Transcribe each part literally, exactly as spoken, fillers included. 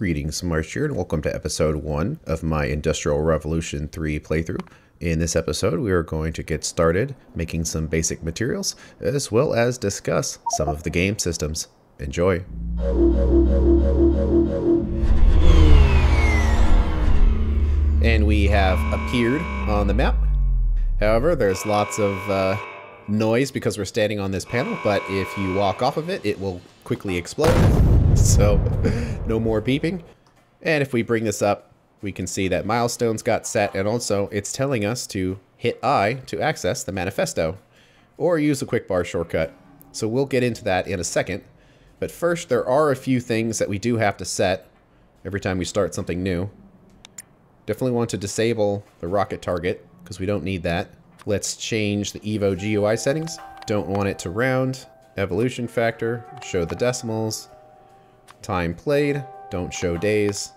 Greetings, Marsh here, and welcome to episode one of my Industrial Revolution three playthrough. In this episode, we are going to get started making some basic materials, as well as discuss some of the game systems. Enjoy! And we have appeared on the map. However, there's lots of uh, noise because we're standing on this panel, but if you walk off of it, it will quickly explode. So, no more beeping. And if we bring this up, we can see that milestones got set, and also it's telling us to hit I to access the manifesto, or use a quick bar shortcut. So we'll get into that in a second. But first, there are a few things that we do have to set every time we start something new. Definitely want to disable the rocket target, because we don't need that. Let's change the E V O G U I settings. Don't want it to round. Evolution factor, show the decimals. Time played, don't show days,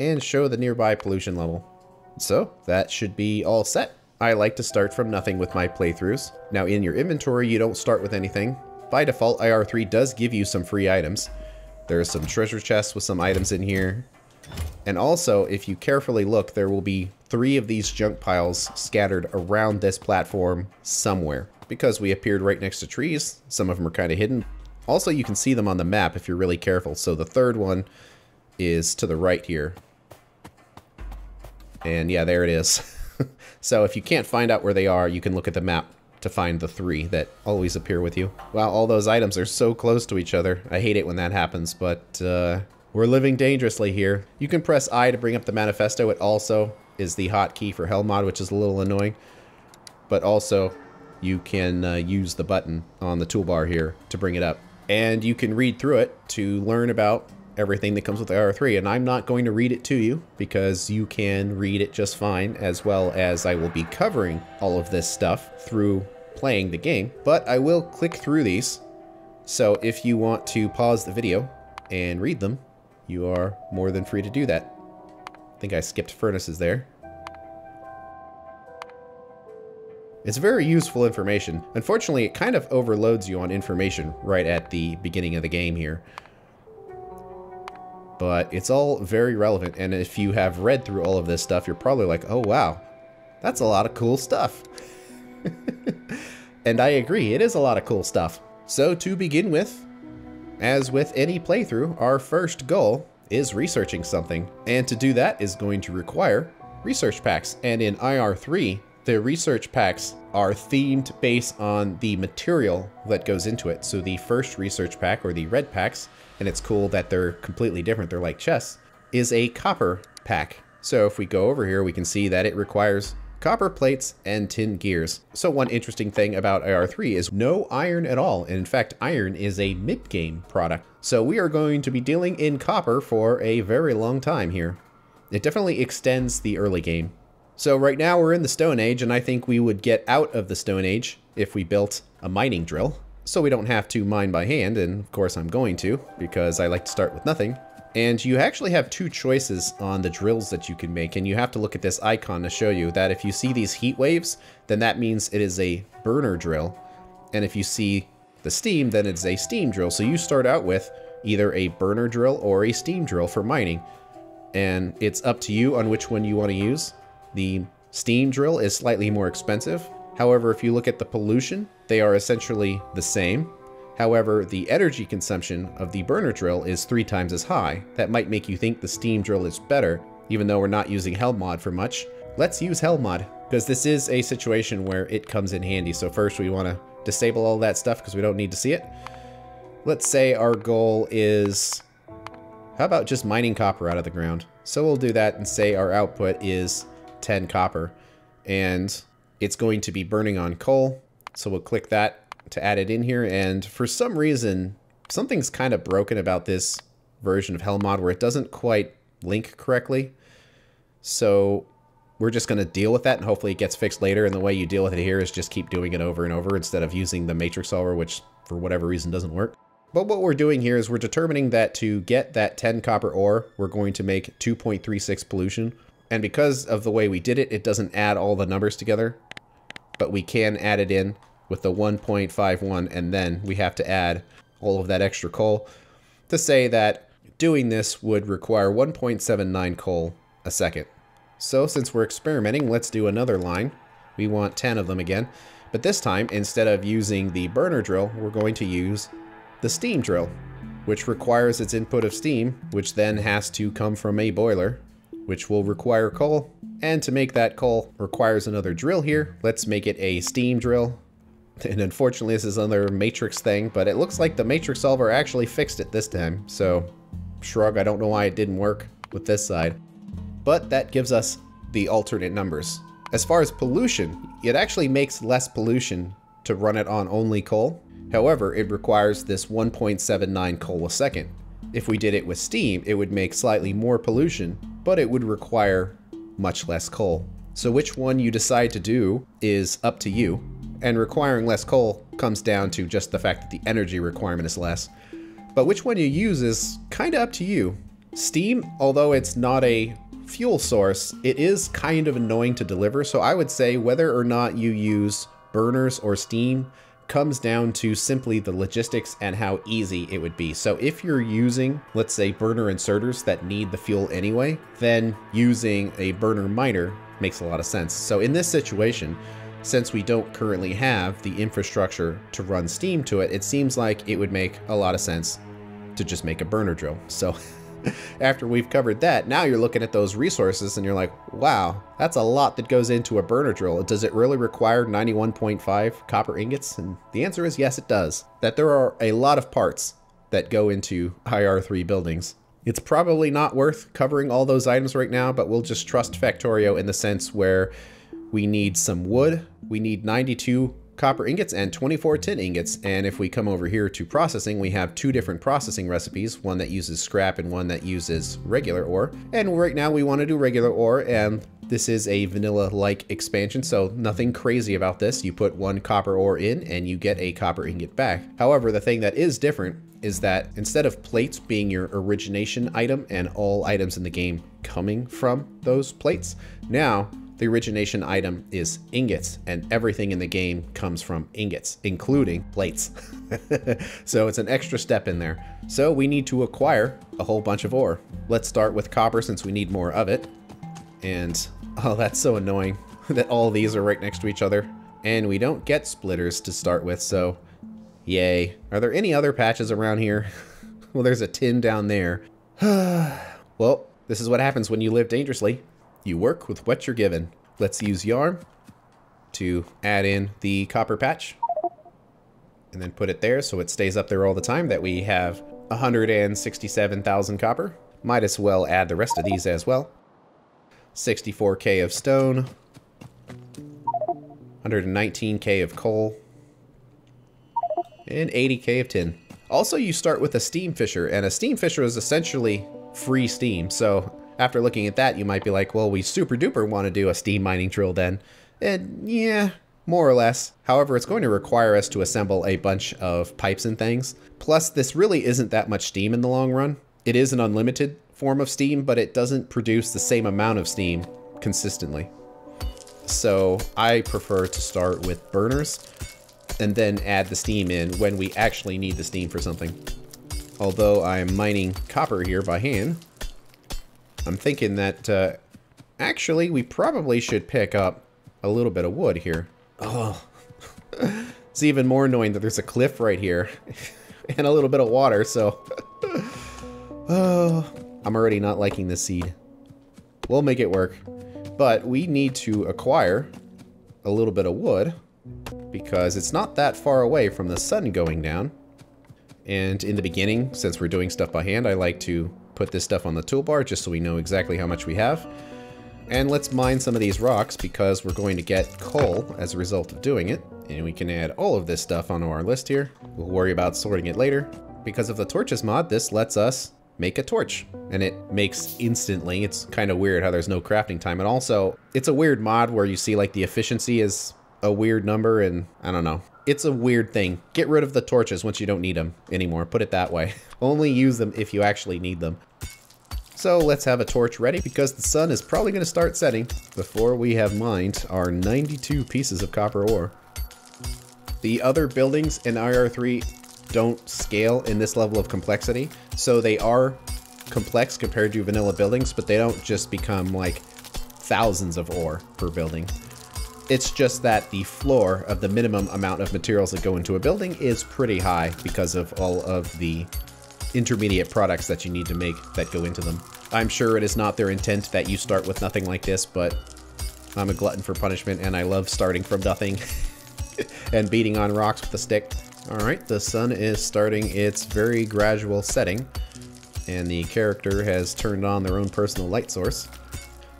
and show the nearby pollution level. So that should be all set. I like to start from nothing with my playthroughs. Now in your inventory, you don't start with anything. By default, I R three does give you some free items. There are some treasure chests with some items in here. And also, if you carefully look, there will be three of these junk piles scattered around this platform somewhere. Because we appeared right next to trees, some of them are kind of hidden. Also, you can see them on the map if you're really careful. So the third one is to the right here. And yeah, there it is. So if you can't find out where they are, you can look at the map to find the three that always appear with you. Wow, all those items are so close to each other. I hate it when that happens, but uh, we're living dangerously here. You can press I to bring up the manifesto. It also is the hotkey for Helmod, which is a little annoying. But also, you can uh, use the button on the toolbar here to bring it up. And you can read through it to learn about everything that comes with I R three. And I'm not going to read it to you because you can read it just fine, as well as I will be covering all of this stuff through playing the game. But I will click through these. So if you want to pause the video and read them, you are more than free to do that. I think I skipped furnaces there. It's very useful information. Unfortunately, it kind of overloads you on information right at the beginning of the game here. But it's all very relevant, and if you have read through all of this stuff, you're probably like, oh wow, that's a lot of cool stuff. And I agree, it is a lot of cool stuff. So to begin with, as with any playthrough, our first goal is researching something. And to do that is going to require research packs, and in I R three, the research packs are themed based on the material that goes into it. So the first research pack, or the red packs, and it's cool that they're completely different, they're like chess, is a copper pack. So if we go over here, we can see that it requires copper plates and tin gears. So one interesting thing about I R three is no iron at all. And in fact, iron is a mid-game product. So we are going to be dealing in copper for a very long time here. It definitely extends the early game. So right now we're in the Stone Age, and I think we would get out of the Stone Age if we built a mining drill. So we don't have to mine by hand, and of course I'm going to, because I like to start with nothing. And you actually have two choices on the drills that you can make, and you have to look at this icon to show you that if you see these heat waves, then that means it is a burner drill. And if you see the steam, then it's a steam drill. So you start out with either a burner drill or a steam drill for mining. And it's up to you on which one you want to use. The steam drill is slightly more expensive. However, if you look at the pollution, they are essentially the same. However, the energy consumption of the burner drill is three times as high. That might make you think the steam drill is better, even though we're not using Helmod for much. Let's use Helmod, because this is a situation where it comes in handy. So first we want to disable all that stuff because we don't need to see it. Let's say our goal is, how about just mining copper out of the ground? So we'll do that and say our output is ten copper, and it's going to be burning on coal. So we'll click that to add it in here. And for some reason, something's kind of broken about this version of Helmod where it doesn't quite link correctly. So we're just going to deal with that, and hopefully it gets fixed later. And the way you deal with it here is just keep doing it over and over instead of using the matrix solver, which for whatever reason doesn't work. But what we're doing here is we're determining that to get that ten copper ore, we're going to make two point three six pollution. And because of the way we did it, it doesn't add all the numbers together, but we can add it in with the one point five one, and then we have to add all of that extra coal to say that doing this would require one point seven nine coal a second. So since we're experimenting, let's do another line. We want ten of them again, but this time, instead of using the burner drill, we're going to use the steam drill, which requires its input of steam, which then has to come from a boiler, which will require coal. And to make that coal requires another drill here. Let's make it a steam drill. And unfortunately, this is another matrix thing, but it looks like the matrix solver actually fixed it this time. So shrug, I don't know why it didn't work with this side, but that gives us the alternate numbers. As far as pollution, it actually makes less pollution to run it on only coal. However, it requires this one point seven nine coal a second. If we did it with steam, it would make slightly more pollution, but it would require much less coal. So which one you decide to do is up to you. And requiring less coal comes down to just the fact that the energy requirement is less. But which one you use is kind of up to you. Steam, although it's not a fuel source, it is kind of annoying to deliver. So I would say whether or not you use burners or steam comes down to simply the logistics and how easy it would be. So if you're using, let's say, burner inserters that need the fuel anyway, then using a burner miner makes a lot of sense. So in this situation, since we don't currently have the infrastructure to run steam to it, it seems like it would make a lot of sense to just make a burner drill. So after we've covered that, now you're looking at those resources and you're like, wow, that's a lot that goes into a burner drill. Does it really require ninety-one point five copper ingots? And the answer is yes, it does. That there are a lot of parts that go into I R three buildings. It's probably not worth covering all those items right now, but we'll just trust Factorio in the sense where we need some wood, we need ninety-two copper ingots and twenty-four tin ingots. And if we come over here to processing, we have two different processing recipes, one that uses scrap and one that uses regular ore. And right now we want to do regular ore, and this is a vanilla-like expansion, so nothing crazy about this. You put one copper ore in and you get a copper ingot back. However, the thing that is different is that instead of plates being your origination item and all items in the game coming from those plates, now the origination item is ingots, and everything in the game comes from ingots, including plates. So it's an extra step in there. So we need to acquire a whole bunch of ore. Let's start with copper since we need more of it. And oh, that's so annoying that all these are right next to each other. And we don't get splitters to start with, so yay. Are there any other patches around here? Well, there's a tin down there. Well, this is what happens when you live dangerously. You work with what you're given. Let's use yarn to add in the copper patch and then put it there so it stays up there all the time that we have one hundred sixty-seven thousand copper. Might as well add the rest of these as well. sixty-four K of stone, one hundred nineteen K of coal, and eighty K of tin. Also, you start with a steam fisher, and a steam fisher is essentially free steam, so after looking at that, you might be like, well, we super duper want to do a steam mining drill then. And yeah, more or less. However, it's going to require us to assemble a bunch of pipes and things. Plus, this really isn't that much steam in the long run. It is an unlimited form of steam, but it doesn't produce the same amount of steam consistently. So I prefer to start with burners and then add the steam in when we actually need the steam for something. Although I'm mining copper here by hand, I'm thinking that, uh, actually, we probably should pick up a little bit of wood here. Oh, it's even more annoying that there's a cliff right here and a little bit of water, so oh, I'm already not liking this seed. We'll make it work, but we need to acquire a little bit of wood because it's not that far away from the sun going down. And in the beginning, since we're doing stuff by hand, I like to put this stuff on the toolbar just so we know exactly how much we have. And let's mine some of these rocks because we're going to get coal as a result of doing it. And we can add all of this stuff onto our list here. We'll worry about sorting it later. Because of the torches mod, this lets us make a torch. And it makes instantly. It's kind of weird how there's no crafting time. And also, it's a weird mod where you see like the efficiency is a weird number and I don't know. It's a weird thing. Get rid of the torches once you don't need them anymore. Put it that way. Only use them if you actually need them. So let's have a torch ready because the sun is probably going to start setting before we have mined our ninety-two pieces of copper ore. The other buildings in I R three don't scale in this level of complexity, so they are complex compared to vanilla buildings, but they don't just become like thousands of ore per building. It's just that the floor of the minimum amount of materials that go into a building is pretty high because of all of the intermediate products that you need to make that go into them. I'm sure it is not their intent that you start with nothing like this, but I'm a glutton for punishment and I love starting from nothing and beating on rocks with a stick. All right, the sun is starting its very gradual setting and the character has turned on their own personal light source.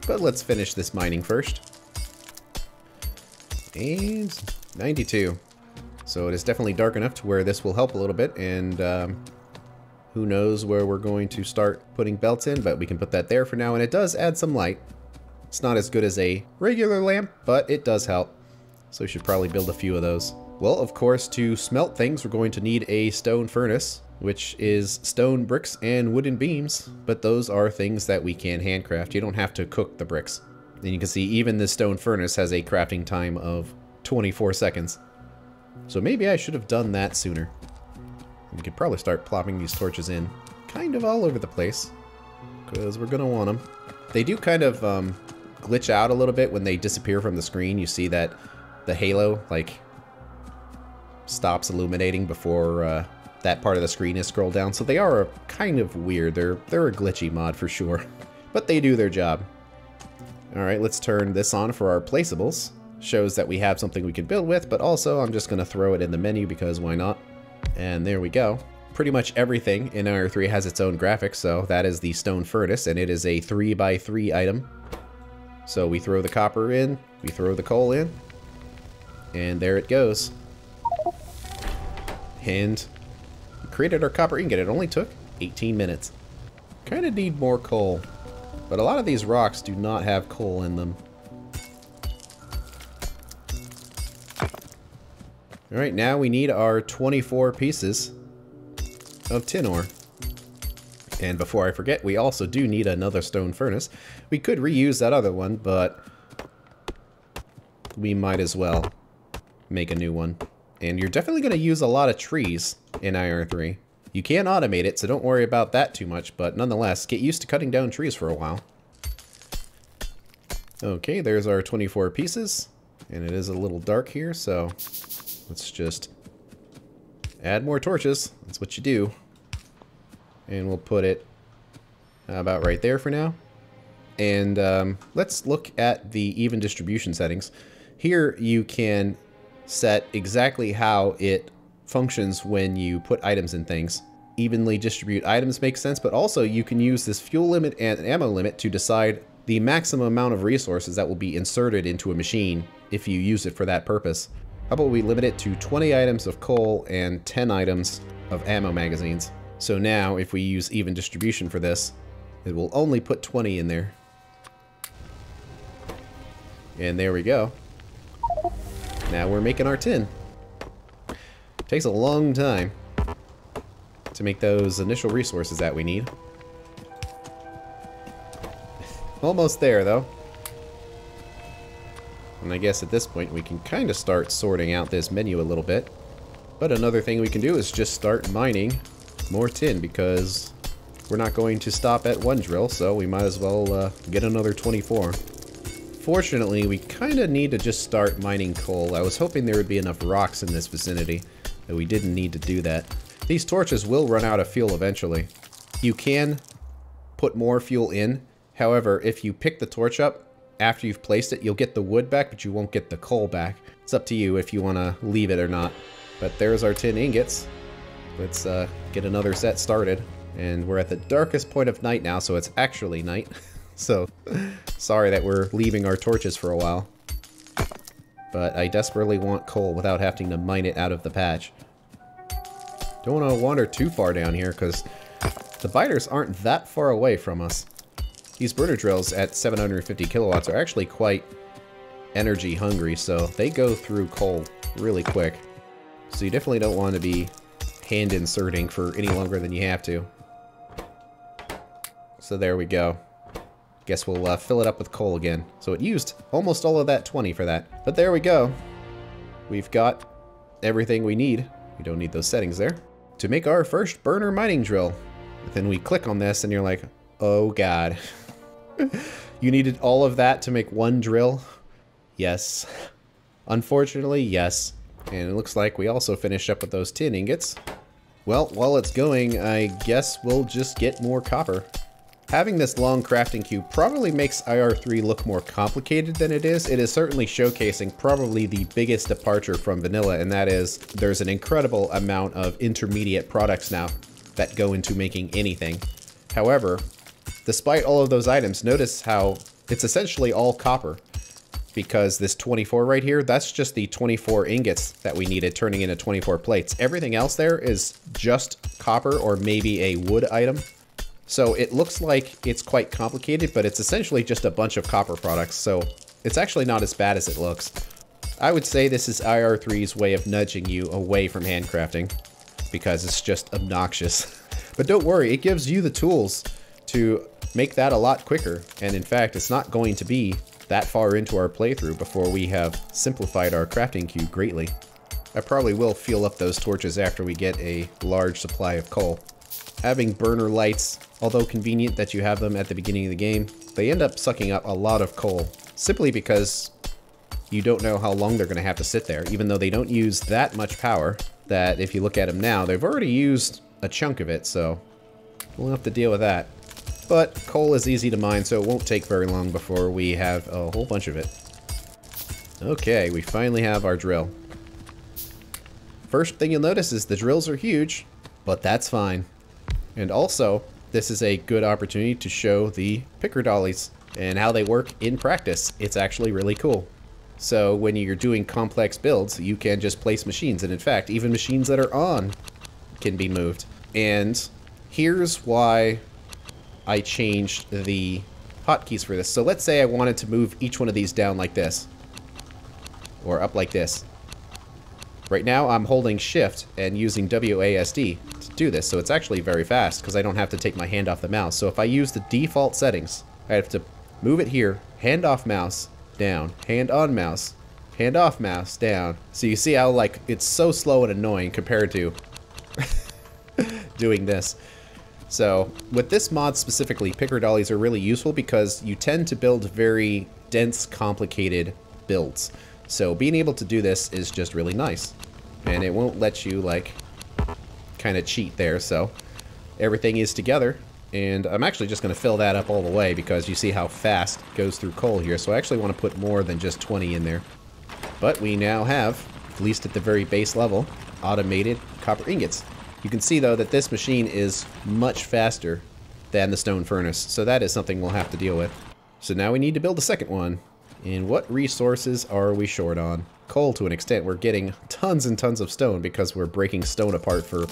But let's finish this mining first. And ninety-two. So it is definitely dark enough to where this will help a little bit, and um, who knows where we're going to start putting belts in, but we can put that there for now, and it does add some light. It's not as good as a regular lamp, but it does help. So we should probably build a few of those. Well, of course, to smelt things, we're going to need a stone furnace, which is stone bricks and wooden beams, but those are things that we can handcraft. You don't have to cook the bricks. And you can see even this stone furnace has a crafting time of twenty-four seconds. So maybe I should have done that sooner. We could probably start plopping these torches in kind of all over the place because we're going to want them. They do kind of um, glitch out a little bit when they disappear from the screen. You see that the halo like stops illuminating before uh, that part of the screen is scrolled down. So they are kind of weird. They're, they're a glitchy mod for sure, but they do their job. All right, let's turn this on for our placeables. Shows that we have something we can build with, but also I'm just going to throw it in the menu because why not? And there we go. Pretty much everything in R three has its own graphics, so that is the stone furnace, and it is a three by three item. So we throw the copper in, we throw the coal in, and there it goes. And we created our copper ingot. It only took eighteen minutes. Kind of need more coal. But a lot of these rocks do not have coal in them. All right, now we need our twenty-four pieces of tin ore. And before I forget, we also do need another stone furnace. We could reuse that other one, but we might as well make a new one. And you're definitely going to use a lot of trees in I R three. You can automate it, so don't worry about that too much, but nonetheless, get used to cutting down trees for a while. Okay, there's our twenty-four pieces, and it is a little dark here, so let's just add more torches. That's what you do. And we'll put it about right there for now. And um, let's look at the even distribution settings. Here you can set exactly how it functions when you put items in things. Evenly distribute items makes sense, but also you can use this fuel limit and ammo limit to decide the maximum amount of resources that will be inserted into a machine if you use it for that purpose. How about we limit it to twenty items of coal and ten items of ammo magazines. So now if we use even distribution for this, it will only put twenty in there. And there we go. Now we're making our tin. Takes a long time to make those initial resources that we need. Almost there, though. And I guess at this point we can kind of start sorting out this menu a little bit. But another thing we can do is just start mining more tin because we're not going to stop at one drill, so we might as well uh, get another twenty-four. Fortunately, we kind of need to just start mining coal. I was hoping there would be enough rocks in this vicinity that we didn't need to do that. These torches will run out of fuel eventually. You can put more fuel in. However, if you pick the torch up after you've placed it, you'll get the wood back, but you won't get the coal back. It's up to you if you want to leave it or not. But there's our tin ingots. Let's uh, get another set started. And we're at the darkest point of night now, so it's actually night. So, sorry that we're leaving our torches for a while. But I desperately want coal without having to mine it out of the patch. Don't want to wander too far down here, because the biters aren't that far away from us. These burner drills at seven hundred fifty kilowatts are actually quite energy hungry, so they go through coal really quick. So you definitely don't want to be hand inserting for any longer than you have to. So there we go. Guess we'll uh, fill it up with coal again. So it used almost all of that twenty for that. But there we go. We've got everything we need. We don't need those settings there. To make our first burner mining drill. But then we click on this and you're like, oh God. You needed all of that to make one drill? Yes. Unfortunately, yes. And it looks like we also finished up with those tin ingots. Well, while it's going, I guess we'll just get more copper. Having this long crafting queue probably makes I R three look more complicated than it is. It is certainly showcasing probably the biggest departure from vanilla, and that is there's an incredible amount of intermediate products now that go into making anything. However, despite all of those items, notice how it's essentially all copper, because this twenty-four right here, that's just the twenty-four ingots that we needed turning into twenty-four plates. Everything else there is just copper or maybe a wood item. So it looks like it's quite complicated, but it's essentially just a bunch of copper products, so it's actually not as bad as it looks. I would say this is I R three's way of nudging you away from handcrafting, because it's just obnoxious. But don't worry, it gives you the tools to make that a lot quicker, and in fact, it's not going to be that far into our playthrough before we have simplified our crafting queue greatly. I probably will fuel up those torches after we get a large supply of coal. Having burner lights, although convenient that you have them at the beginning of the game, they end up sucking up a lot of coal, simply because you don't know how long they're going to have to sit there, even though they don't use that much power, that if you look at them now, they've already used a chunk of it, so we'll have to deal with that. But coal is easy to mine, so it won't take very long before we have a whole bunch of it. Okay, we finally have our drill. First thing you'll notice is the drills are huge, but that's fine. And also, this is a good opportunity to show the picker dollies and how they work in practice. It's actually really cool. So when you're doing complex builds, you can just place machines. And in fact, even machines that are on can be moved. And here's why I changed the hotkeys for this. So let's say I wanted to move each one of these down like this, or up like this. Right now I'm holding shift and using W A S D to do this, so it's actually very fast because I don't have to take my hand off the mouse. So if I use the default settings, I have to move it here, hand off mouse, down, hand on mouse, hand off mouse, down. So you see how like it's so slow and annoying compared to doing this. So with this mod specifically, picker dollies are really useful because you tend to build very dense, complicated builds. So being able to do this is just really nice. And it won't let you like kind of cheat there, so everything is together. And I'm actually just gonna fill that up all the way because you see how fast it goes through coal here. So I actually wanna put more than just twenty in there. But we now have, at least at the very base level, automated copper ingots. You can see though that this machine is much faster than the stone furnace. So that is something we'll have to deal with. So now we need to build a second one. And what resources are we short on? Coal to an extent. We're getting tons and tons of stone because we're breaking stone apart for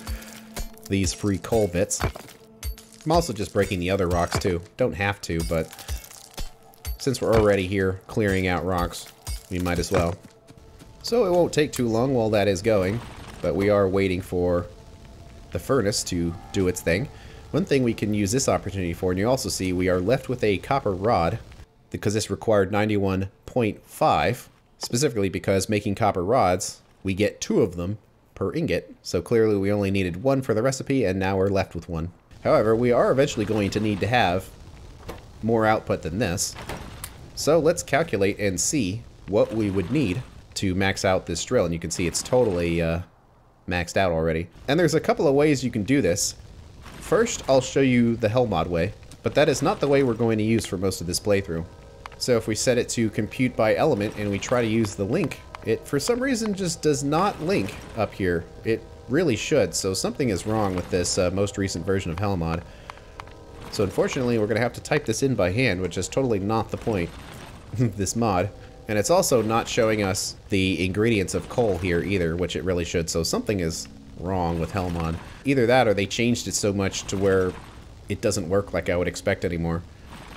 these free coal bits. I'm also just breaking the other rocks too. Don't have to, but since we're already here clearing out rocks, we might as well. So it won't take too long while that is going, but we are waiting for the furnace to do its thing. One thing we can use this opportunity for, and you also see we are left with a copper rod, because this required ninety-one point five, specifically because making copper rods, we get two of them per ingot. So clearly we only needed one for the recipe, and now we're left with one. However, we are eventually going to need to have more output than this. So let's calculate and see what we would need to max out this drill. And you can see it's totally uh, maxed out already. And there's a couple of ways you can do this. First, I'll show you the Helmod way, but that is not the way we're going to use for most of this playthrough. So if we set it to compute by element and we try to use the link, it for some reason just does not link up here. It really should, so something is wrong with this uh, most recent version of Helmod. So unfortunately, we're gonna have to type this in by hand, which is totally not the point of this mod. And it's also not showing us the ingredients of coal here either, which it really should, so something is wrong with Helmod. Either that or they changed it so much to where it doesn't work like I would expect anymore.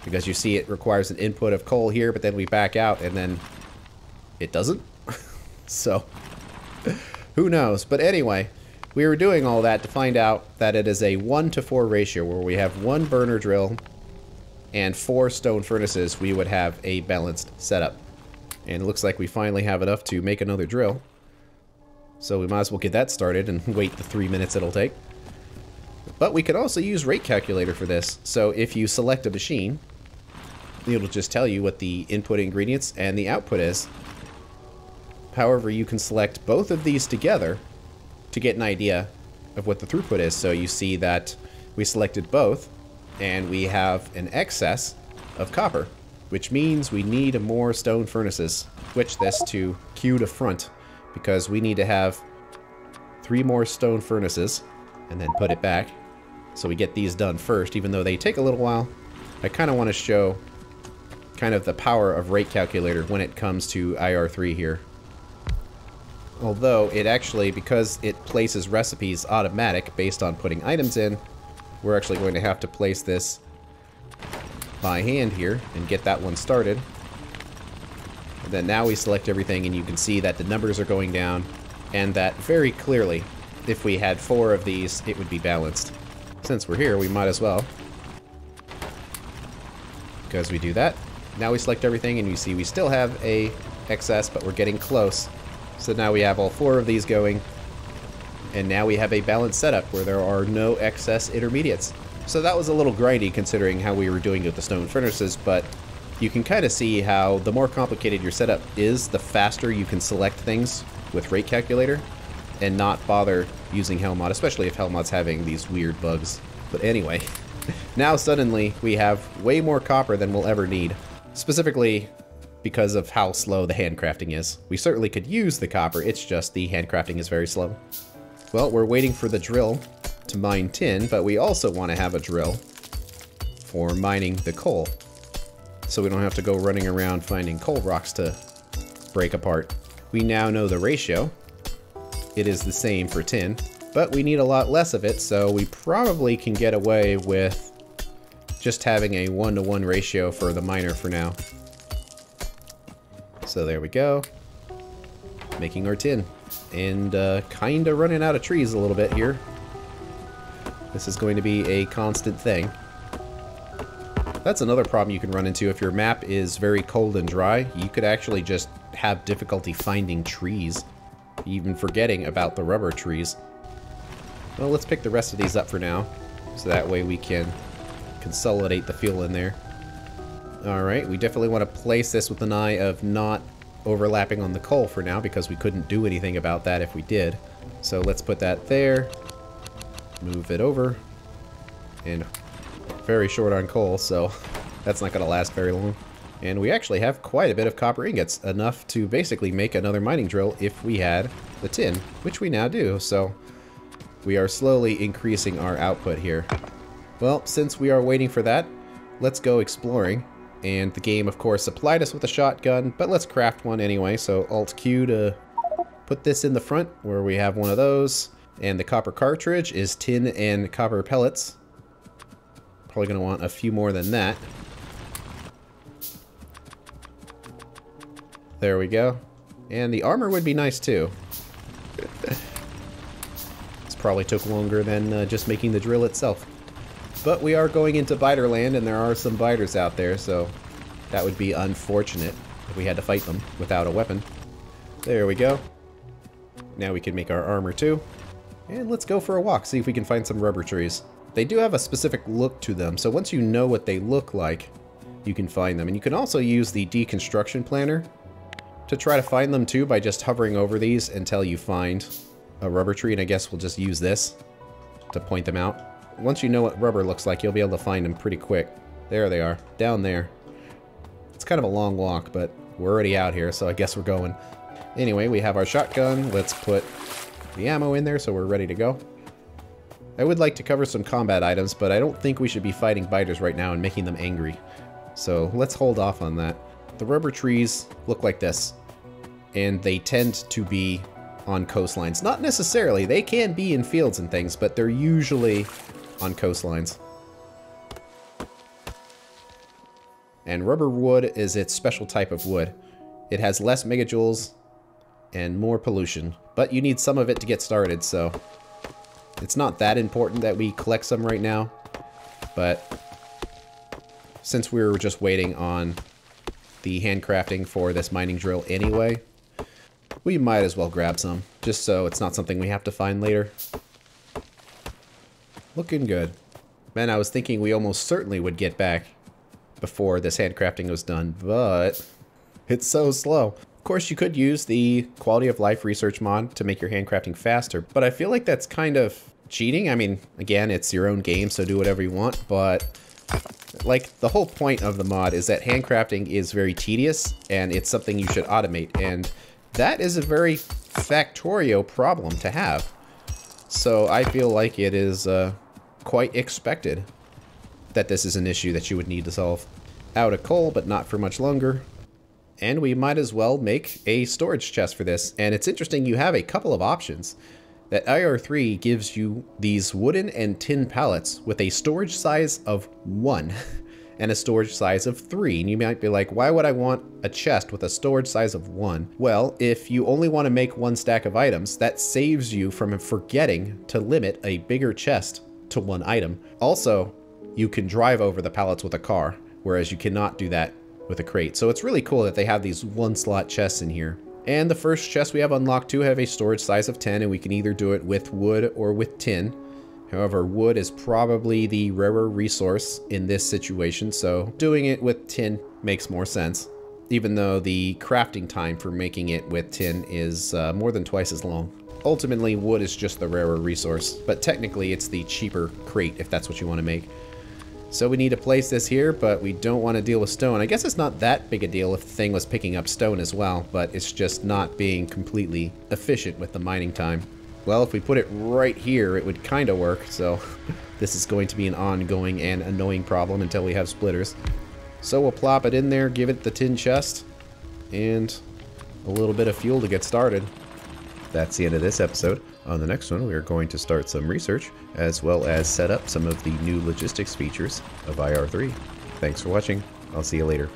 Because you see it requires an input of coal here, but then we back out and then it doesn't. So, who knows? But anyway, we were doing all that to find out that it is a one to four ratio where we have one burner drill and four stone furnaces. We would have a balanced setup. And it looks like we finally have enough to make another drill. So we might as well get that started and wait the three minutes it'll take. But we could also use rate calculator for this. So if you select a machine, it'll just tell you what the input ingredients and the output is. However, you can select both of these together to get an idea of what the throughput is. So you see that we selected both and we have an excess of copper, which means we need more stone furnaces. Switch this to queue to front because we need to have three more stone furnaces and then put it back. So we get these done first, even though they take a little while. I kind of want to show kind of the power of rate calculator when it comes to I R three here. Although it actually, because it places recipes automatic based on putting items in, we're actually going to have to place this by hand here and get that one started. And then now we select everything and you can see that the numbers are going down and that very clearly, if we had four of these, it would be balanced. Since we're here, we might as well. Because we do that. Now we select everything and you see we still have a excess, but we're getting close. So now we have all four of these going, and now we have a balanced setup where there are no excess intermediates. So that was a little grindy considering how we were doing with the stone furnaces, but you can kind of see how the more complicated your setup is, the faster you can select things with rate calculator and not bother using Helmod, especially if Helmod's having these weird bugs. But anyway, now suddenly we have way more copper than we'll ever need, specifically because of how slow the handcrafting is. We certainly could use the copper, it's just the handcrafting is very slow. Well, we're waiting for the drill to mine tin, but we also want to have a drill for mining the coal. So we don't have to go running around finding coal rocks to break apart. We now know the ratio. It is the same for tin, but we need a lot less of it, so we probably can get away with just having a one-to-one ratio for the miner for now. So there we go, making our tin. And uh, kind of running out of trees a little bit here. This is going to be a constant thing. That's another problem you can run into if your map is very cold and dry. You could actually just have difficulty finding trees, even forgetting about the rubber trees. Well, let's pick the rest of these up for now, so that way we can consolidate the fuel in there. Alright, we definitely want to place this with an eye of not overlapping on the coal for now, because we couldn't do anything about that if we did. So let's put that there, move it over, and very short on coal, so that's not going to last very long. And we actually have quite a bit of copper ingots, enough to basically make another mining drill if we had the tin, which we now do, so we are slowly increasing our output here. Well, since we are waiting for that, let's go exploring. And the game, of course, supplied us with a shotgun, but let's craft one anyway. So Alt-Q to put this in the front where we have one of those. And the copper cartridge is tin and copper pellets. Probably going to want a few more than that. There we go. And the armor would be nice too. This probably took longer than uh, just making the drill itself. But we are going into biter land, and there are some biters out there, so that would be unfortunate if we had to fight them without a weapon. There we go. Now we can make our armor too. And let's go for a walk, see if we can find some rubber trees. They do have a specific look to them, so once you know what they look like, you can find them. And you can also use the deconstruction planner to try to find them too by just hovering over these until you find a rubber tree, and I guess we'll just use this to point them out. Once you know what rubber looks like, you'll be able to find them pretty quick. There they are, down there. It's kind of a long walk, but we're already out here, so I guess we're going. Anyway, we have our shotgun. Let's put the ammo in there so we're ready to go. I would like to cover some combat items, but I don't think we should be fighting biters right now and making them angry. So let's hold off on that. The rubber trees look like this, and they tend to be on coastlines. Not necessarily. They can be in fields and things, but they're usually on coastlines. And rubber wood is its special type of wood. It has less megajoules and more pollution, but you need some of it to get started, so it's not that important that we collect some right now, but since we were just waiting on the handcrafting for this mining drill anyway, we might as well grab some, just so it's not something we have to find later. Looking good. Man, I was thinking we almost certainly would get back before this handcrafting was done, but it's so slow. Of course, you could use the quality of life research mod to make your handcrafting faster, but I feel like that's kind of cheating. I mean, again, it's your own game, so do whatever you want, but like the whole point of the mod is that handcrafting is very tedious and it's something you should automate, and that is a very Factorio problem to have. So I feel like it is uh, quite expected that this is an issue that you would need to solve. Out of coal, but not for much longer. And we might as well make a storage chest for this. And it's interesting, you have a couple of options. That I R three gives you these wooden and tin pallets with a storage size of one and a storage size of three. And you might be like, why would I want a chest with a storage size of one? Well, if you only want to make one stack of items, that saves you from forgetting to limit a bigger chest to one item. Also, you can drive over the pallets with a car, whereas you cannot do that with a crate. So it's really cool that they have these one slot chests in here. And the first chest we have unlocked to have a storage size of ten, and we can either do it with wood or with tin. However, wood is probably the rarer resource in this situation, so doing it with tin makes more sense, even though the crafting time for making it with tin is uh, more than twice as long. Ultimately, wood is just the rarer resource, but technically it's the cheaper crate if that's what you want to make. So we need to place this here, but we don't want to deal with stone. I guess it's not that big a deal if the thing was picking up stone as well, but it's just not being completely efficient with the mining time. Well, if we put it right here, it would kind of work, so this is going to be an ongoing and annoying problem until we have splitters. So we'll plop it in there, give it the tin chest, and a little bit of fuel to get started. That's the end of this episode. On the next one, we are going to start some research, as well as set up some of the new logistics features of I R three. Thanks for watching. I'll see you later.